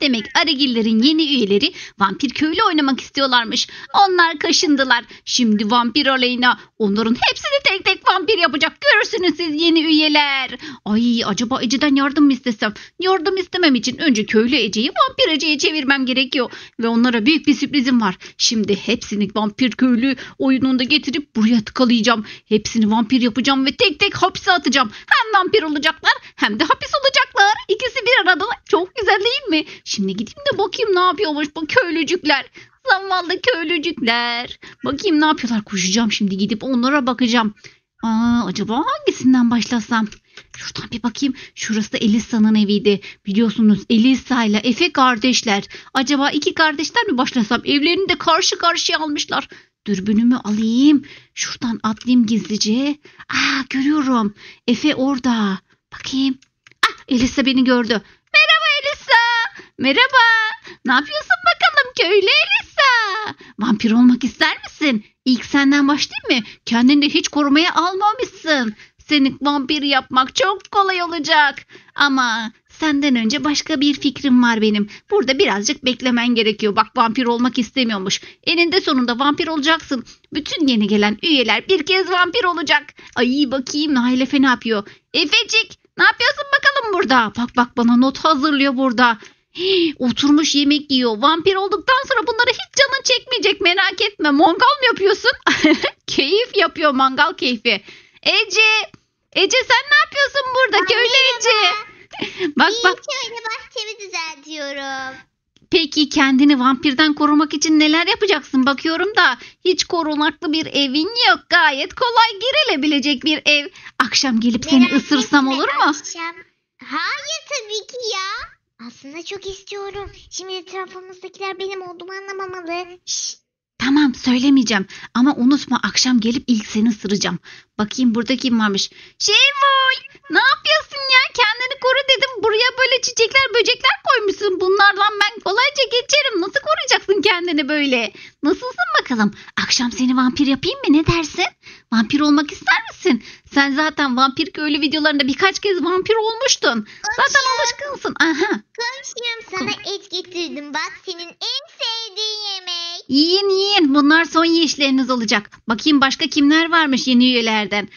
Demek Arıgillerin yeni üyeleri vampir köylü oynamak istiyorlarmış. Onlar kaşındılar. Şimdi vampir Aleyna onların hepsini tek tek vampir yapacak. Görürsünüz siz yeni üyeler. Ay acaba Ece'den yardım mı istesem? Yardım istemem için önce köylü Ece'yi vampir Ece'ye çevirmem gerekiyor. Ve onlara büyük bir sürprizim var. Şimdi hepsini vampir köylü oyununda getirip buraya tıkalayacağım. Hepsini vampir yapacağım ve tek tek hapse atacağım. Hem vampir olacaklar hem de hapis olacaklar. İkisi bir arada. Çok güzel değil mi? Şimdi gideyim de bakayım ne yapıyormuş bu köylücükler. Zavallı köylücükler. Bakayım ne yapıyorlar. Koşacağım şimdi gidip onlara bakacağım. Acaba hangisinden başlasam? Şuradan bir bakayım. Şurası Elisa'nın eviydi. Biliyorsunuz Elisa ile Efe kardeşler. Acaba iki kardeşten mi başlasam? Evlerini de karşı karşıya almışlar. Dürbünümü alayım. Şuradan atlayayım gizlice. Görüyorum. Efe orada. Bakayım. Elisa beni gördü. Merhaba Elisa. Merhaba. Ne yapıyorsun bakalım köylü Elisa? Vampir olmak ister misin? İlk senden başlayayım mı? Kendini de hiç korumaya almamışsın. Seni vampir yapmak çok kolay olacak. Ama senden önce başka bir fikrim var benim. Burada birazcık beklemen gerekiyor. Bak vampir olmak istemiyormuş. Eninde sonunda vampir olacaksın. Bütün yeni gelen üyeler bir kez vampir olacak. Ay bakayım Nail Efe ne yapıyor? Efecik ne yapıyorsun bakalım burada? Bak bana not hazırlıyor burada. Oturmuş yemek yiyor. Vampir olduktan sonra bunları hiç canın çekmeyecek, merak etme. Mangal mı yapıyorsun? Keyif yapıyor, mangal keyfi. Ece sen ne yapıyorsun burada? Köylü Ece. Bak. Köylü bahçemi düzeltiyorum. Peki kendini vampirden korumak için neler yapacaksın? Bakıyorum da hiç korunaklı bir evin yok. Gayet kolay girilebilecek bir ev. Akşam gelip seni ısırsam olur mu? Akşam. Hayır tabii ki ya. Aslında çok istiyorum. Şimdi etrafımızdakiler benim olduğumu anlamamalı. Tamam söylemeyeceğim. Ama unutma akşam gelip ilk seni ısıracağım. Bakayım burada kim varmış. Şevval ne yapıyorsun ya? Kendini koru dedim. Buraya böyle çiçekler böcekler koymuşsun. Bunlardan ben kolayca geçerim. Nasıl koruyacaksın kendini böyle? Nasılsın bakalım? Akşam seni vampir yapayım mı? Ne dersin? Vampir olmak ister misin? Sen zaten vampir köylü videolarında birkaç kez vampir olmuştun. Zaten alışkınsın. Komşum sana et getirdim. Bak senin en sevdiğin yemek. Yiyin. Bunlar son yiyişleriniz olacak. Bakayım başka kimler varmış yeni üyelerden.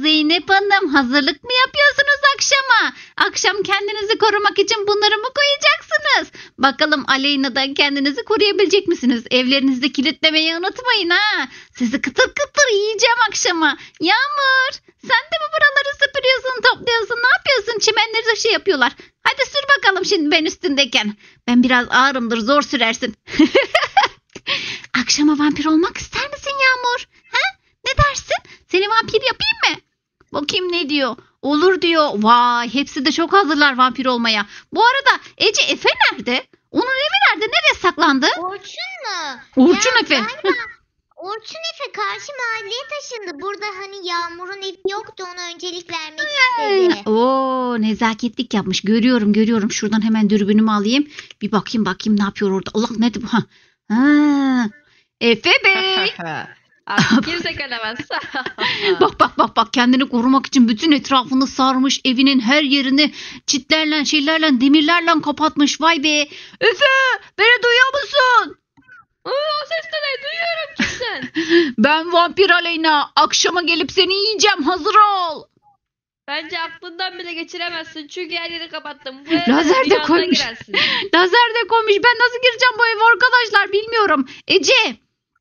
Zeynep Hanım hazırlık mı yapıyorsunuz akşama? Akşam kendinizi korumak için bunları mı koyacaksınız? Bakalım Aleyna'dan kendinizi koruyabilecek misiniz? Evlerinizde kilitlemeyi unutmayın ha. Sizi kıtır kıtır yiyeceğim akşama. Yağmur sen de mi buraları süpürüyorsun, topluyorsun, ne yapıyorsun? Çimenleri de şey yapıyorlar. Hadi sür bakalım şimdi ben üstündeyken. Ben biraz ağırımdır, zor sürersin. Akşama vampir olmak ister misin Yağmur? Ne dersin? Seni vampir yapayım mı? Bakayım ne diyor. Olur diyor. Vay hepsi de çok hazırlar vampir olmaya. Bu arada Ece Efe nerede? Onun evi nerede? Nereye saklandı? Orçun mu? Orçun Efe. Orçun Efe karşı mahalleye taşındı. Burada hani Yağmur'un evi yoktu. Ona öncelik vermek istedi. Nezaketlik yapmış. Görüyorum. Şuradan hemen dürbünümü alayım. Bir bakayım ne yapıyor orada. Allah ne bu? Efe Bey. Kimse gelemez. Bak kendini korumak için bütün etrafını sarmış, evinin her yerini çitlerle, şeylerle, demirlerle kapatmış. Vay be. Efe, beni duyuyor musun? O sesleri duyuyorum kimsen. Ben vampir Aleyna. Akşama gelip seni yiyeceğim. Hazır ol. Bence aklından bile geçiremezsin. Çünkü her yeri kapattım. Lazer de koymuş. Ben nasıl gireceğim bu eve arkadaşlar bilmiyorum.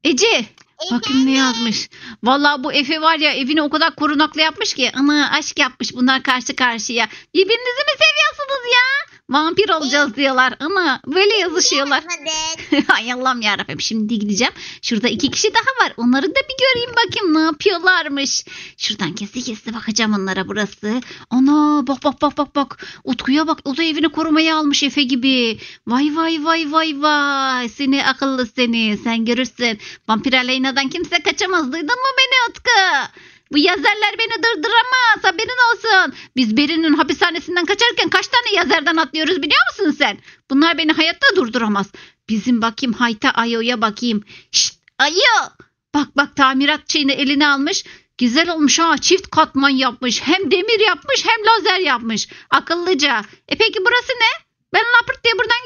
Ece. Bakın ne yazmış. Vallahi bu Efe var ya evini o kadar korunaklı yapmış ki. Ana aşk yapmış bunlar karşı karşıya. Birbirinizi mi seviyorsunuz ya? Vampir olacağız diyorlar. Ana böyle yazışıyorlar. Ay Allah'ım yarabbim şimdi gideceğim. Şurada iki kişi daha var. Onları da bir göreyim bakayım ne yapıyorlarmış. Şuradan kesti bakacağım onlara burası. Ana bak. Utku'ya bak. O da evini korumaya almış Efe gibi. Vay. Seni akıllı seni. Sen görürsün. Vampir Aleyna kimse kaçamaz. Duydun mu beni Utku? Bu yazarlar beni durduramaz. Haberin olsun. Biz Beri'nin hapishanesinden kaçarken kaç tane yazardan atlıyoruz biliyor musun sen? Bunlar beni hayatta durduramaz. Bizim bakayım Hayta Ayo'ya bakayım. Şşt Ayo. Bak tamirat şeyini eline almış. Güzel olmuş ha. Çift katman yapmış. Hem demir yapmış hem lazer yapmış. Akıllıca. Peki burası ne? Ben lapırt diye buradan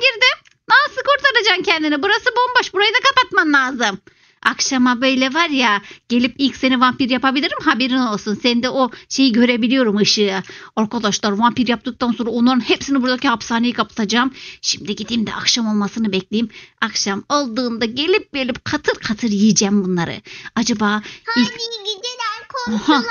kendini. Burası bomboş. Burayı da kapatman lazım. Akşama böyle var ya, gelip ilk seni vampir yapabilirim, haberin olsun. Sen de o şeyi görebiliyorum, ışığı. Arkadaşlar vampir yaptıktan sonra onların hepsini buradaki hapishaneyi kapatacağım. Şimdi gideyim de akşam olmasını bekleyeyim. Akşam olduğunda gelip katır katır yiyeceğim bunları. Acaba... Hadi gidelim komşular.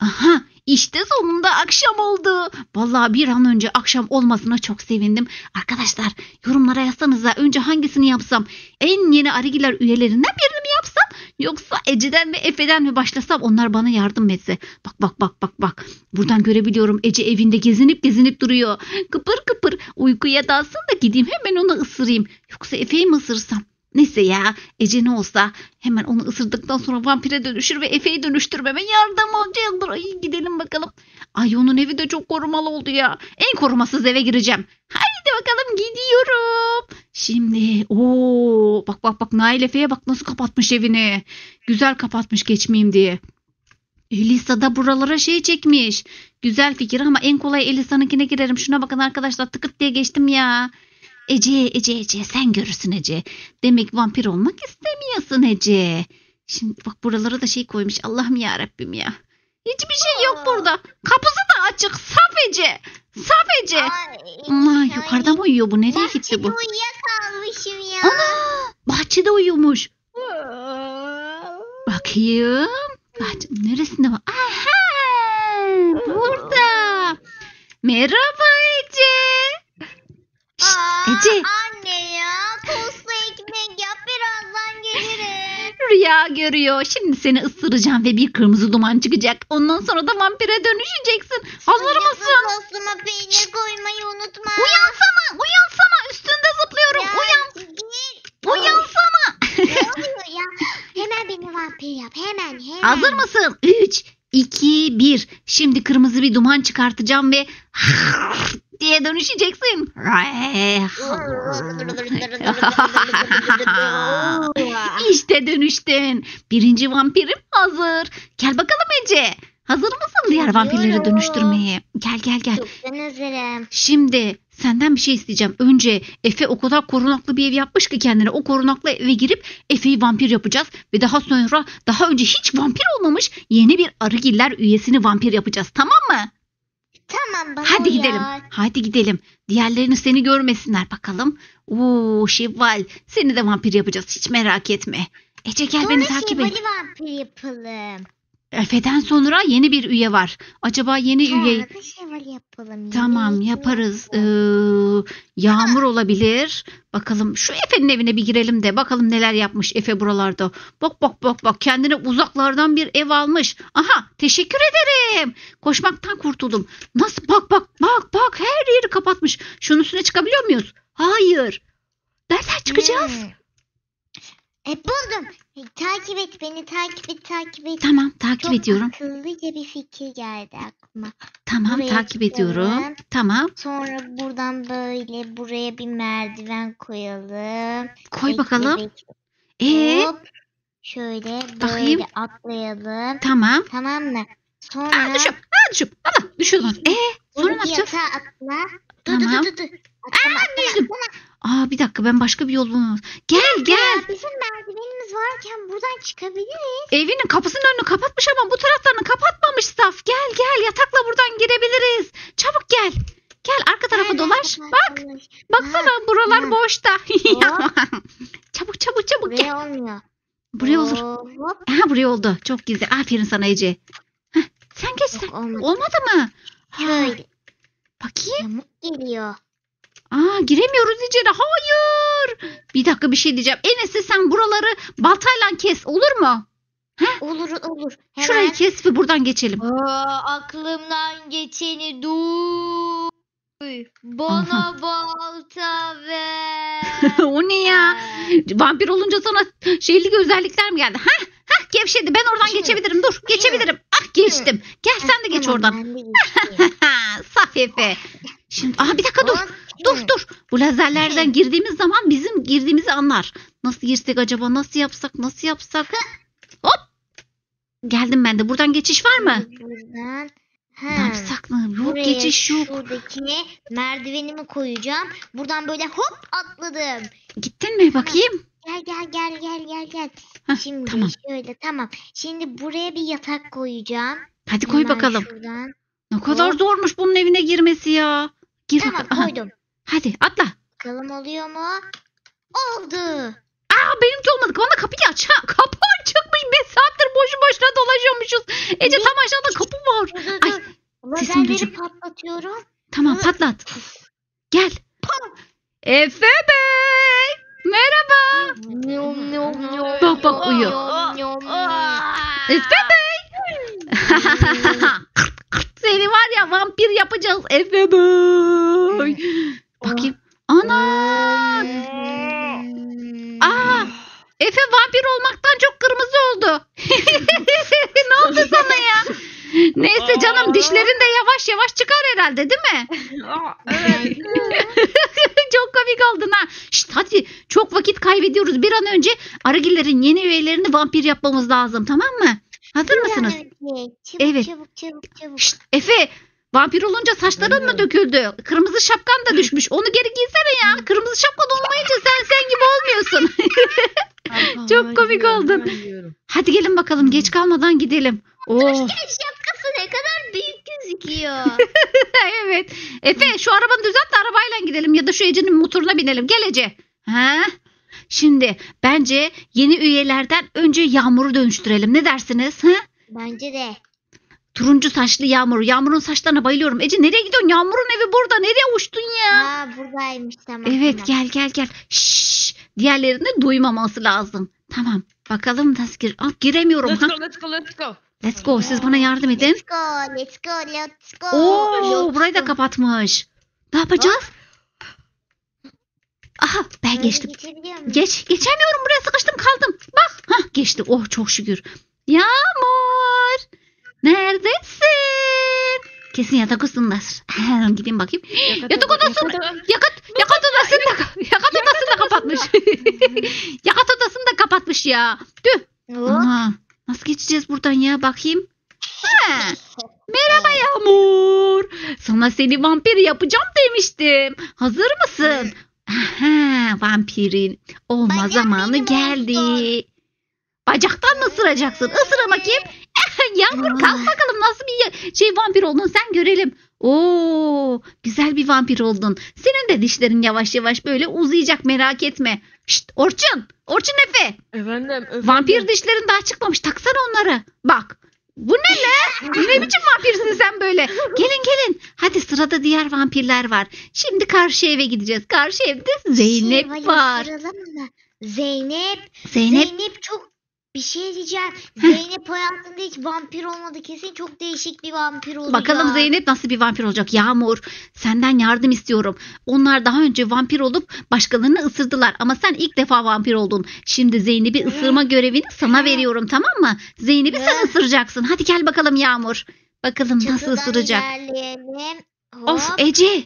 Aha. İşte sonunda akşam oldu. Vallahi bir an önce akşam olmasına çok sevindim. Arkadaşlar yorumlara yazsanıza, önce hangisini yapsam? En yeni Arıgiller üyelerinden birini mi yapsam? Yoksa Ece'den ve Efe'den mi başlasam? Onlar bana yardım etse. Bak. Buradan görebiliyorum, Ece evinde gezinip duruyor. Kıpır kıpır uykuya dalsın da gideyim hemen onu ısırayım. Yoksa Efe'yi mi ısırsam? Neyse ya, Ece ne olsa hemen onu ısırdıktan sonra vampire dönüşür ve Efe'yi dönüştürmeme yardım olacaktır. Ay gidelim bakalım. Ay onun evi de çok korumalı oldu ya. En korumasız eve gireceğim. Haydi bakalım gidiyorum. Şimdi ooo bak Nail Efe'ye bak nasıl kapatmış evini. Güzel kapatmış geçmeyeyim diye. Elisa da buralara şey çekmiş. Güzel fikir ama en kolay Elisa'nınkine girerim. Şuna bakın arkadaşlar, tıkırt diye geçtim ya. Ece sen görürsün Ece. Demek vampir olmak istemiyorsun Ece. Şimdi bak buralara da şey koymuş. Allah'ım ya Rabbim ya. Hiçbir şey yok burada. Kapısı da açık. Saf Ece. Ay, yukarıda mı uyuyor bu? Nereye gitti bu? Bahçede uyuyakalmışım ya. Ana, bahçede uyumuş. Bakayım. Bahçe neresinde var? Aha, burada. Merhaba Ece. Ece. Anne ya, tostlu ekmek yap, birazdan gelirim. Rüya görüyor. Şimdi seni ısıracağım ve bir kırmızı duman çıkacak. Ondan sonra da vampire dönüşeceksin. Hazır mısın? Tostuma peynir koymayı unutma. Uyansana. Üstünde zıplıyorum. Ya, uyansana. Ne oluyor ya? Hemen beni vampir yap. Hemen. Hazır mısın? 3, 2, 1. Şimdi kırmızı bir duman çıkartacağım ve diye dönüşeceksin. İşte dönüştün. Birinci vampirim hazır. Gel bakalım Ece. Hazır mısın diğer vampirleri dönüştürmeye? Gel. Ben hazırım. Şimdi senden bir şey isteyeceğim. Önce Efe o kadar korunaklı bir ev yapmış ki kendine. O korunaklı eve girip Efe'yi vampir yapacağız. Ve daha sonra daha önce hiç vampir olmamış yeni bir Arıgiller üyesini vampir yapacağız. Tamam mı? Tamam baba. Hadi gidelim. Diğerlerini seni görmesinler bakalım. Oo Şevval, seni de vampir yapacağız. Hiç merak etme. Ece gel, beni takip et. Şevval'i vampir yapalım. Efe'den sonra yeni bir üye var. Acaba yeni üye... Tamam yaparız. Yağmur olabilir. Bakalım şu Efe'nin evine bir girelim de bakalım neler yapmış Efe buralarda. Bak kendine uzaklardan bir ev almış. Aha, teşekkür ederim. Koşmaktan kurtuldum. Nasıl bak her yeri kapatmış. Şunun üstüne çıkabiliyor muyuz? Hayır. Nereden çıkacağız? Buldum. Takip et beni. Tamam, takip ediyorum. Çok akıllıca bir fikir geldi aklıma. Tamam, buraya takip ediyorum. Tamam. Sonra buradan böyle buraya bir merdiven koyalım. Koy bakalım. Hop, şöyle böyle bakayım. Atlayalım. Tamam mı? Sonra... Aa, düşüp. Allah, düşürdüm. Sonra ne yapacağız? Atla. Tamam. Dur. Atlama. Aa, bir dakika, ben başka bir yol bulmam. Gel. Bizim merdivenimiz varken buradan çıkabiliriz. Evinin kapısının önünü kapatmış ama bu taraflarını kapatmamış saf. Gel, yatakla buradan girebiliriz. Çabuk gel. Gel arka tarafa dolaş. Kapatmış. Baksana buralar boşta. Çabuk buraya gel. Olmuyor. Buraya olur. Ha, buraya oldu. Çok güzel. Aferin sana Ece. Heh, sen geç sen. Olmadı mı? Hayır. Bakayım. Geliyor. Aa, giremiyoruz içeri. Hayır. Bir dakika, bir şey diyeceğim. Enes'e sen buraları baltayla kes, olur mu? Heh? Olur. Hemen. Şurayı kes ve buradan geçelim. Aa, aklımdan geçeni duy. Bana aha, balta ver. O ne ya? Vampir olunca sana şeylik özellikler mi geldi? Hah, gevşedi. Ben oradan geçebilirim. Dur, geçebilirim. Ah, geçtim. Gel sen de geç oradan. Saf Efe. Şimdi bir dakika dur. Bu lazerlerden girdiğimiz zaman bizim girdiğimizi anlar. Nasıl girsek acaba? Nasıl yapsak? Hop. Geldim ben de. Buradan geçiş var mı? Buradan. Nerede saklanırım? Yok, geçiş yok. Şuradaki merdivenimi koyacağım. Buradan böyle hop atladım. Gittin mi? Bakayım. Gel. Heh, şimdi tamam. Şöyle tamam. Şimdi buraya bir yatak koyacağım. Hadi koy hemen bakalım. Şuradan. Ne kadar zormuş bunun evine girmesi ya. Gir tamam bakalım. Koydum. Hadi atla. Bakalım oluyor mu? Oldu. Aa, benimki olmadı. Bana kapıyı aç. Ha, kapı açıkmış. 5 saattir boşu boşuna dolaşıyormuşuz. Ece tam aşağıda kapı var. Ay, sesini duyacağım. Patlatıyorum. Tamam patlat. Gel. Efe Bey. Merhaba. Bak bak uyuyor. Efe Bey. Seni var ya vampir yapacağız Efe Bey. Bakayım. Ana. Aa, Efe vampir olmaktan çok kırmızı oldu. Ne oldu sana ya? Neyse canım, dişlerin de yavaş yavaş çıkar herhalde değil mi? Evet. Çok komik oldun ha. Şşt, hadi çok vakit kaybediyoruz. Bir an önce Arıgillerin yeni üyelerini vampir yapmamız lazım, tamam mı? Hazır mısınız? Çabuk, evet. Çabuk. Şşt, Efe vampir olunca saçların mı döküldü? Kırmızı şapkan da düşmüş. Onu geri giysene ya. Kırmızı şapkan olmayınca sen gibi olmuyorsun. Çok komik oldun. Hadi gelin bakalım, geç kalmadan gidelim. Şapkası ne kadar büyük gözüküyor. Evet. Efe şu arabanı düzelt de arabayla gidelim ya da şu Ece'nin motoruna binelim. Gel Ece. Ha? Şimdi bence yeni üyelerden önce Yağmur'u dönüştürelim. Ne dersiniz? Ha? Bence de. Turuncu saçlı Yağmur. Yağmur'un saçlarına bayılıyorum. Ece nereye gidiyorsun? Yağmur'un evi burada. Nereye uçtun ya? Aa, buradaymış, tamam. Evet tamam. Gel. Şşş, diğerlerini duymaması lazım. Tamam. Bakalım nasıl giremiyorum. Let's go. Let's go. Siz bana yardım edin. Let's go. Oo, burayı da kapatmış. Ne yapacağız? Aha, ben geçtim. Geçemiyorum. Buraya sıkıştım kaldım. Bak. Hah, geçti. Oh, çok şükür. Yağmur. Neredesin? Kesin yatak odasındadır. Gideyim bakayım. Yatak odasını da kapatmış. Yatak odasını da kapatmış ya. Tüh. Aha. Nasıl geçeceğiz buradan ya, bakayım. Ha. Merhaba Yağmur. Sana seni vampir yapacağım demiştim. Hazır mısın? Aha, vampirin olma zamanı geldi. Olsun. Bacaktan mı ısıracaksın? Isır bakayım. Yağmur kalk bakalım, nasıl bir vampir oldun sen, görelim. Oo, güzel bir vampir oldun. Senin de dişlerin yavaş yavaş böyle uzayacak, merak etme. Şşt, Orçun Efe. Efendim. Vampir dişlerin daha çıkmamış. Taksana onları. Bak. Bu ne ne? Ne biçim vampirsin sen böyle? Gelin. Hadi sırada diğer vampirler var. Şimdi karşı eve gideceğiz. Karşı evde Zeynep var. Zeynep çok... Bir şey diyeceğim. Zeynep hayatında hiç vampir olmadı. Kesin çok değişik bir vampir olacak. Bakalım Zeynep nasıl bir vampir olacak. Yağmur, senden yardım istiyorum. Onlar daha önce vampir olup başkalarını ısırdılar. Ama sen ilk defa vampir oldun. Şimdi Zeynep'i ısırma görevini sana veriyorum, tamam mı? Zeynep'i sen ısıracaksın. Hadi gel bakalım Yağmur. Bakalım çatıdan nasıl ısıracak. Of Ece.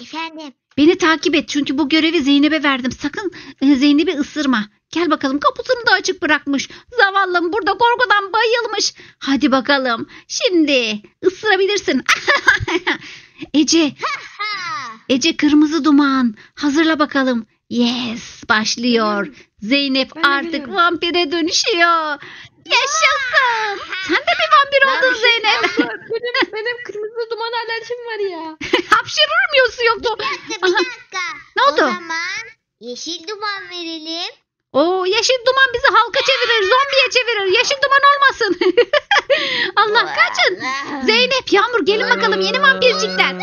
Efendim. Beni takip et. Çünkü bu görevi Zeynep'e verdim. Sakın Zeynep'i ısırma. Gel bakalım, kapısını da açık bırakmış. Zavallım burada korkudan bayılmış. Hadi bakalım. Şimdi ısırabilirsin. Ece kırmızı duman. Hazırla bakalım. Yes, başlıyor. Zeynep artık vampire dönüşüyor. Yaşasın. Sen de bir vampir oldun Zeynep. Benim kırmızı duman alerjim var ya. Hapşırır mı yosu yoktu? Bir dakika. Ne oldu? O zaman yeşil duman verelim. Oo, yeşil duman bizi halka çevirir, zombiye çevirir. Yeşil duman olmasın. Allah kaçın. Zeynep, Yağmur gelin bakalım yeni vampircikler.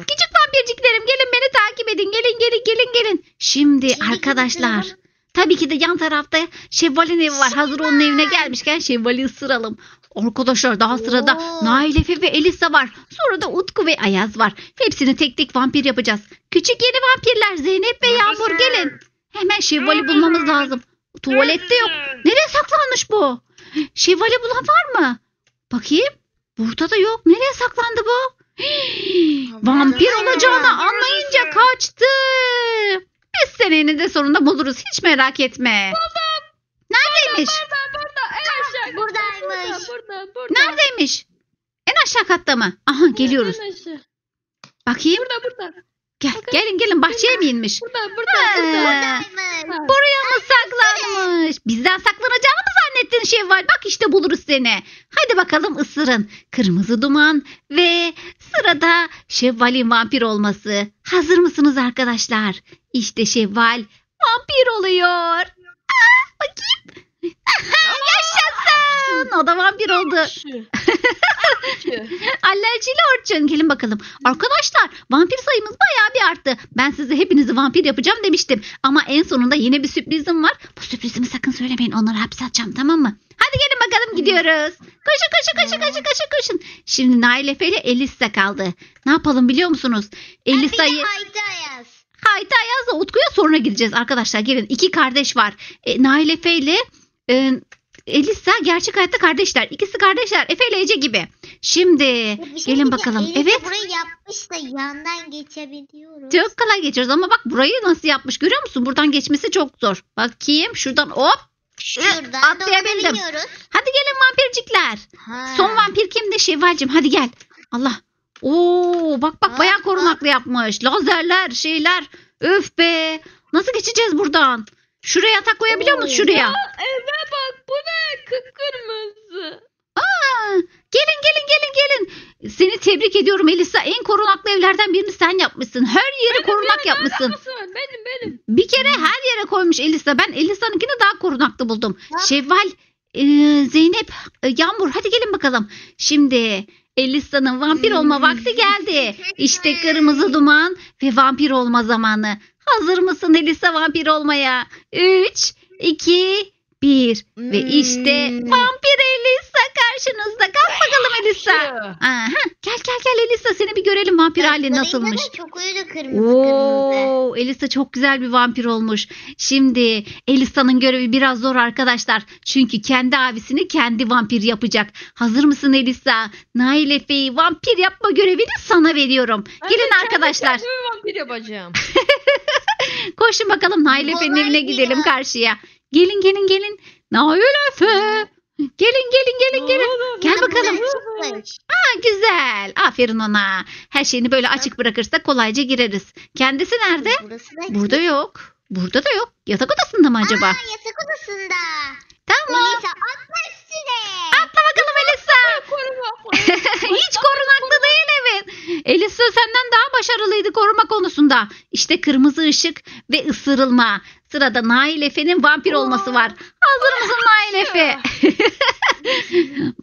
Küçük vampirciklerim gelin beni takip edin. Gelin. Şimdi arkadaşlar. Tabii ki de yan tarafta Şevval'in evi var. Hazır onun evine gelmişken Şevval'i ısıralım. Arkadaşlar daha sırada Nail Efe ve Elisa var. Sonra da Utku ve Ayaz var. Hepsini tek tek vampir yapacağız. Küçük yeni vampirler Zeynep ve Yağmur gelin. Hemen Şevval'i bulmamız lazım. Tuvalette yok. Nereye saklanmış bu? Şevval'i bulan var mı? Bakayım. Burada da yok. Nereye saklandı bu? Vampir olacağını anlayınca kaçtı. Biz seni eninde sonunda buluruz. Hiç merak etme. Buldum. Neredeymiş? Burada. Neredeymiş? aşağı katta mı? Aha geliyoruz. Bakayım. Burada. Gel, gelin bahçeye mi inmiş? Burada. Buraya mı saklanmış? Bizden saklanacağını mı zannettin Şevval? Bak işte buluruz seni. Hadi bakalım ısırın. Kırmızı duman ve sırada Şevval'in vampir olması. Hazır mısınız arkadaşlar? İşte Şevval vampir oluyor. Aa, bakayım. Yaşasın. O da vampir oldu. Alerjili Orçun. Gelin bakalım. Arkadaşlar vampir sayımız bayağı bir arttı. Ben size hepinizi vampir yapacağım demiştim. Ama en sonunda yine bir sürprizim var. Bu sürprizimi sakın söylemeyin. Onları hapse atacağım, tamam mı? Hadi gelin bakalım, gidiyoruz. Koşun. Şimdi Nail Efe ile Elisa kaldı. Ne yapalım biliyor musunuz? Elisa'yı... Hayta Ayo'la Utku'ya sonra gideceğiz arkadaşlar. Gelin, iki kardeş var. Nail Efe ile Elisa gerçek hayatta kardeşler. İkisi kardeşler. Efe ile Ece gibi. Şimdi gelin bakalım. Elisa evet. Burayı yapmış da yandan geçebiliyoruz. Çok kolay geçiyoruz ama bak burayı nasıl yapmış görüyor musun? Buradan geçmesi çok zor. Bakayım şuradan hop. Şuradan atlayabildim. Hadi gelin vampircikler. Ha. Son vampir kimdi? Şevval'cim hadi gel. Allah. Oo bak bayağı korunaklı yapmış. Lazerler şeyler. Öf be. Nasıl geçeceğiz buradan? Şuraya yatak koyabiliyor musun şuraya? Ya, eve bak bu ne? Kıpkırmızı. Aa, gelin. Seni tebrik ediyorum Elisa. En korunaklı evlerden birini sen yapmışsın. Her yeri korunak yapmışsın. Benim. Bir kere her yere koymuş Elisa. Ben Elisa'nınkini daha korunaklı buldum. Ya. Şevval, Zeynep, Yağmur hadi gelin bakalım. Şimdi... Elisa'nın vampir olma vakti geldi. İşte kırmızı duman ve vampir olma zamanı. Hazır mısın Elisa vampir olmaya? 3, 2, 1 ve işte vampir Elisa karşınızda. Kalk bakalım Elisa. Aha, gel Elisa seni bir görelim vampir hali nasılmış. Çok uyudu kırmızı. Elisa çok güzel bir vampir olmuş. Şimdi Elisa'nın görevi biraz zor arkadaşlar. Çünkü kendi abisini kendi vampir yapacak. Hazır mısın Elisa? Nail Efe'yi vampir yapma görevini sana veriyorum. Gelin arkadaşlar. Kendimi vampir yapacağım. Koşun bakalım Nail Efe'nin evine gidelim karşıya. Gelin. Nail Efe. Gelin. Gel bakalım. Aa, güzel. Aferin ona. Her şeyini böyle açık bırakırsak kolayca gireriz. Kendisi nerede? Burada yok. Burada da yok. Yatak odasında mı acaba? Aa, yatak odasında. Tamam. Elisa atla üstüne. Atla bakalım Elisa. Hiç korunaklı değil evet. Elisa senden daha başarılıydı koruma konusunda. İşte kırmızı ışık ve ısırılma. Sırada Nail Efe'nin vampir olması var. Hazır mısın Nail Efe?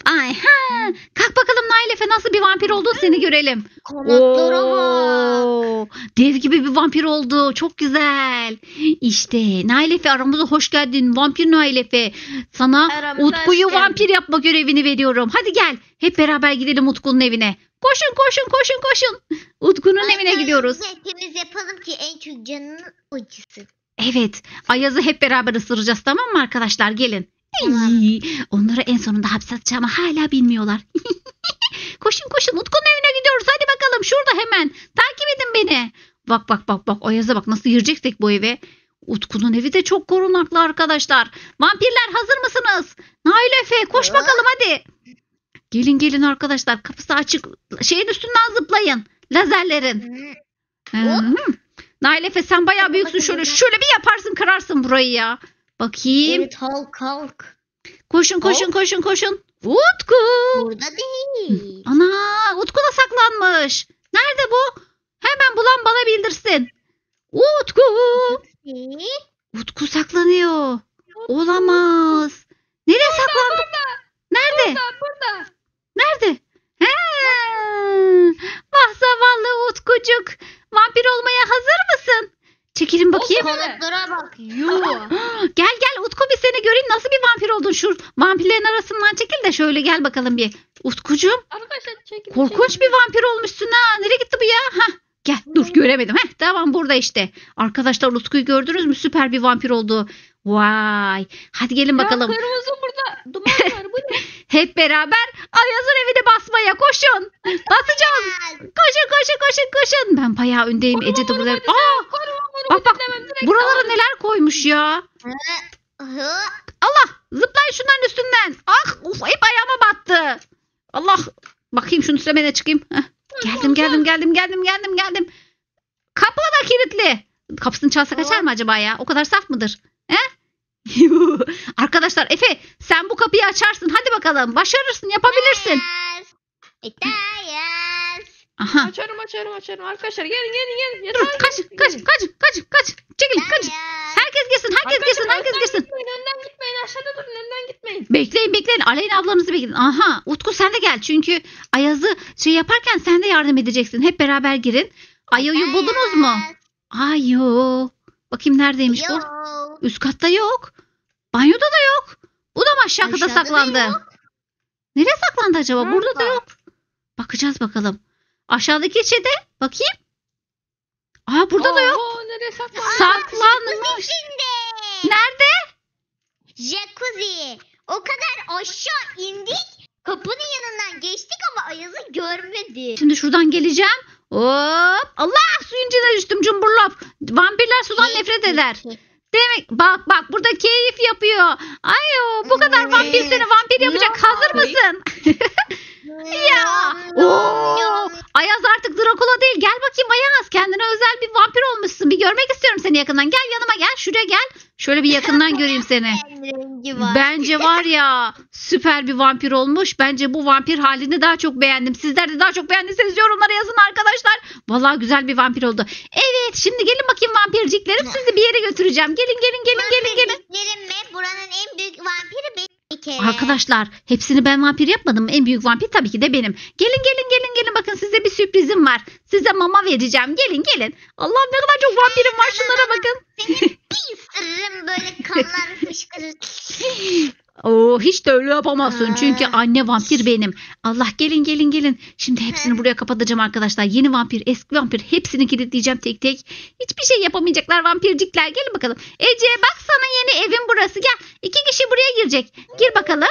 Ayha. Kalk bakalım Nail Efe nasıl bir vampir oldu seni görelim. Kanatlara bak. Dev gibi bir vampir oldu. Çok güzel. İşte Nail Efe aramıza hoş geldin. Vampir Nail Efe. Sana Utku'yu vampir yapma görevini veriyorum. Hadi gel. Hep beraber gidelim Utku'nun evine. Koşun. Utku'nun evine gidiyoruz. Hepimiz yapalım ki en çok canının acısın. Evet. Ayaz'ı hep beraber ısıracağız tamam mı arkadaşlar? Gelin. Tamam. Onları en sonunda hapse atacağım ama hala bilmiyorlar. Koşun. Utku'nun evine gidiyoruz. Hadi bakalım şurada hemen. Takip edin beni. Bak. Ayaz'a bak nasıl gireceksek bu eve. Utku'nun evi de çok korunaklı arkadaşlar. Vampirler hazır mısınız? Nail Efe koş bakalım hadi. Gelin arkadaşlar. Kapısı açık. Şeyin üstünden zıplayın. Lazerlerin. Nail Efe sen bayağı büyüksün şöyle bir yaparsın kırarsın burayı ya. Bakayım. Evet kalk. Koşun. Utku. Burada değil. Ana Utku da saklanmış. Nerede bu? Hemen bulan bana bildirsin. Utku. Utku saklanıyor. Olamaz. Nereye saklandı? Nerede? Burada. Nerede? Vah zavallı Utkucuk. Vampir olmaya hazır mısın? Çekilin bakayım. Kanatlara bak. Gel Utku bir seni göreyim nasıl bir vampir oldun. Şu vampirlerin arasından çekil de şöyle gel bakalım bir. Utkucuğum. Arkadaşlar çekil. Korkunç bir vampir olmuşsun ha. Nereye gitti bu ya? Hah. Gel dur göremedim. Heh, tamam burada işte. Arkadaşlar Utku'yu gördünüz mü? Süper bir vampir oldu. Vay. Hadi gelin bakalım. Ya kırmızı burada. Duman var. Bu ne? Hep beraber Ayaz'ın evini basmaya koşun. Basacağız. Koşun. Ben bayağı öndeyim. Ece de burada. Aa! Bak. Buralara neler koymuş ya. Allah! Zıplayın şunların üstünden. Ah! Uf, hep ayağıma battı. Allah! Bakayım şunun üstüne ben de çıkayım. Heh. Geldim. Kapı da kilitli. Kapısını çalsa kaçar mı acaba ya? O kadar saf mıdır? He? Arkadaşlar Efe sen bu kapıyı açarsın. Hadi bakalım başarırsın, yapabilirsin. Aha. Açarım. Arkadaşlar gelin. Yatağa kaç. Çekil kaç. Herkes girsin. Önden gitmeyin. Aşağıda durun, önden gitmeyin. Bekleyin. Aleyna ablanızı bekleyin. Aha. Utku sen de gel. Çünkü Ayaz'ı yaparken sen de yardım edeceksin. Hep beraber girin. Ayo'yu buldunuz mu? Ayo. Bakayım neredeymiş bu? Üst katta yok. Banyoda da yok. Bu da mı aşağıda saklandı? Nereye saklandı acaba? Nerede? Burada da yok. Bakacağız bakalım. Aşağıdaki içede bakayım. Aa burada da yok. Saklanmış. Nerede? Jacuzzi. O kadar aşağı indik. Kapının yanından geçtik ama Ayaz'ı görmedik. Şimdi şuradan geleceğim. Hop. Allah suyun içine düştüm cumburlop. Vampirler sudan nefret eder. Demek bak burada keyif yapıyor. Ayo bu kadar vampir seni vampir yapacak. Hazır mısın? Ya. Oo. Ayaz artık Drakula değil. Gel bakayım Ayaz. Kendine özel bir vampir olmuşsun. Bir görmek istiyorum seni yakından. Gel yanıma gel. Şuraya gel. Şöyle bir yakından göreyim seni. Bence var ya süper bir vampir olmuş. Bence bu vampir halini daha çok beğendim. Sizler de daha çok beğendiyseniz yorumlara yazın arkadaşlar. Vallahi güzel bir vampir oldu. Evet şimdi gelin bakayım vampirciklerim. Sizi bir yere götüreceğim. Gelin. Vampirciklerim mi? Buranın en büyük vampiri benim. Arkadaşlar hepsini ben vampir yapmadım. En büyük vampir tabii ki de benim. Gelin bakın size bir sürprizim var. Size mama vereceğim. Gelin. Allah'ım ne kadar çok vampirim var, şunlara bakın. Seni bir ısırırım böyle kanlar fışkırır. Oo, hiç de öyle yapamazsın çünkü anne vampir benim. Allah gelin. Şimdi hepsini buraya kapatacağım arkadaşlar. Yeni vampir, eski vampir hepsini kilitleyeceğim tek tek. Hiçbir şey yapamayacaklar vampircikler. Gelin bakalım. Ece bak sana yeni evin burası. Gel. 2 kişi buraya girecek. Gir bakalım.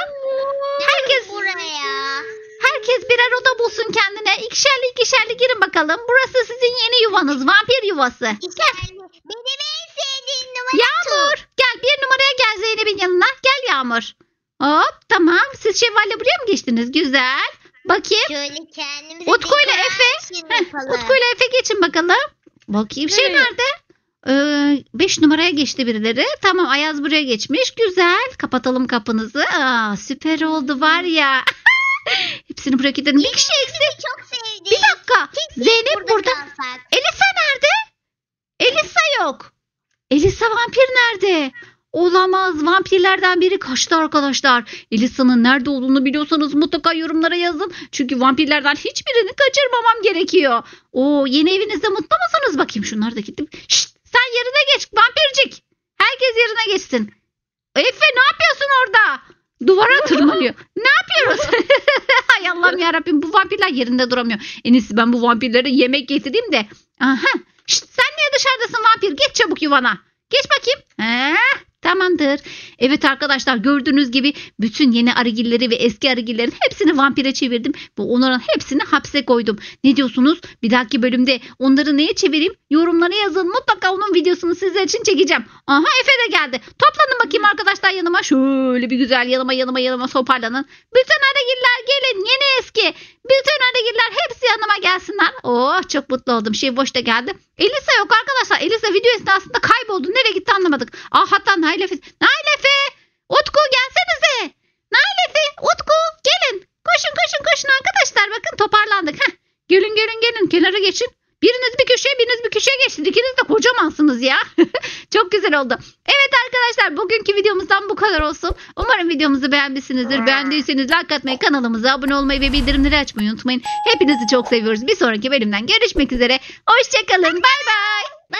Herkes buraya. Herkes birer oda bulsun kendine. İkişerli girin bakalım. Burası sizin yeni yuvanız. Vampir yuvası. Gel. Benim en sevdiğim numara Yağmur. Gel bir numaraya gel Zeynep'in yanına. Gel Yağmur. Hop tamam. Siz Şevval'le buraya mı geçtiniz? Güzel. Bakayım. Utku'yla Efe. Utku'yla Efe geçin bakalım. Bakayım şey nerede? 5 numaraya geçti birileri. Tamam Ayaz buraya geçmiş. Güzel. Kapatalım kapınızı. Aa, süper oldu var ya. Hepsini buraya gidelim. Bir kişi eksik. Bir dakika. Zeynep burada. Elisa nerede? Elisa yok. Elisa vampir nerede? Olamaz. Vampirlerden biri kaçtı arkadaşlar. Elisa'nın nerede olduğunu biliyorsanız mutlaka yorumlara yazın. Çünkü vampirlerden hiçbirini kaçırmamam gerekiyor. Oo, yeni evinizde mutlu musunuz? Bakayım şunlar da gitti. Şşt. Sen yerine geç vampircik. Herkes yerine geçsin. Efe ne yapıyorsun orada? Duvara tırmanıyor. Ne yapıyoruz? Hay Allah'ım yarabbim bu vampirler yerinde duramıyor. En iyisi ben bu vampirlere yemek getireyim de. Aha. Şşt, sen niye dışarıdasın vampir? Geç çabuk yuvana. Geç bakayım. Tamamdır. Evet arkadaşlar gördüğünüz gibi bütün yeni arıgilleri ve eski arıgillerin hepsini vampire çevirdim. Ve onların hepsini hapse koydum. Ne diyorsunuz? Bir dahaki bölümde onları neye çevireyim? Yorumlara yazın. Mutlaka onun videosunu sizler için çekeceğim. Aha Efe de geldi. Toplanın bakayım arkadaşlar yanıma. Şöyle bir güzel yanıma toparlanın. Bütün arıgiller gelin. Yeni eski. Bütün arıgiller hepsi yanıma gelsinler. Oh çok mutlu oldum. Boş da geldi. Elisa yok arkadaşlar. Elisa video esnasında kayboldu. Nereye gitti anlamadık. Ah hatta Nail Efe! Utku gelsenize! Nail Efe! Utku! Gelin! Koşun arkadaşlar! Bakın toparlandık. Heh. Gelin. Kenara geçin. Biriniz bir köşeye geçsin. İkiniz de kocamansınız ya. Çok güzel oldu. Evet arkadaşlar bugünkü videomuzdan bu kadar olsun. Umarım videomuzu beğenmişsinizdir. Beğendiyseniz like atmayı, kanalımıza abone olmayı ve bildirimleri açmayı unutmayın. Hepinizi çok seviyoruz. Bir sonraki bölümden görüşmek üzere. Hoşçakalın.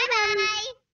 Bye bye.